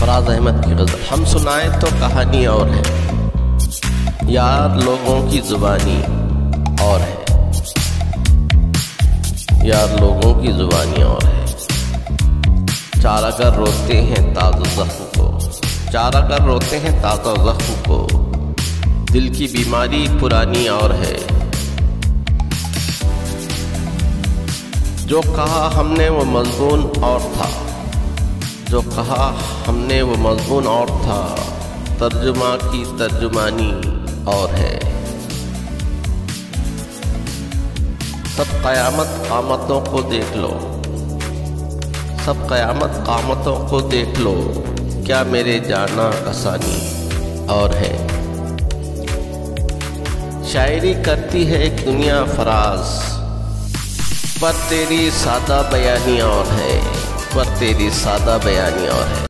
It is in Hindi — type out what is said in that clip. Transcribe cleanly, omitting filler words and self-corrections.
फराज अहमद की गज़ल। हम सुनाएं तो कहानी और है, यार लोगों की ज़ुबानी और है, यार लोगों की ज़ुबानी और है। चारा कर रोते हैं ताज़ा ज़ख्म को, चारा कर रोते हैं ताज़ा ज़ख्म को, दिल की बीमारी पुरानी और है। जो कहा हमने वो मज़मून और था, जो कहा हमने वो मज़मून और था, तर्जुमा की तर्जुमानी और है। सब क़यामत क़ामतों को देख लो, सब क़यामत क़ामतों को देख लो, क्या मेरे जाना कसानी और है। शायरी करती है एक दुनिया फराज, पर तेरी सादा बयानी और है, पर तेरी सादा बयानी और है।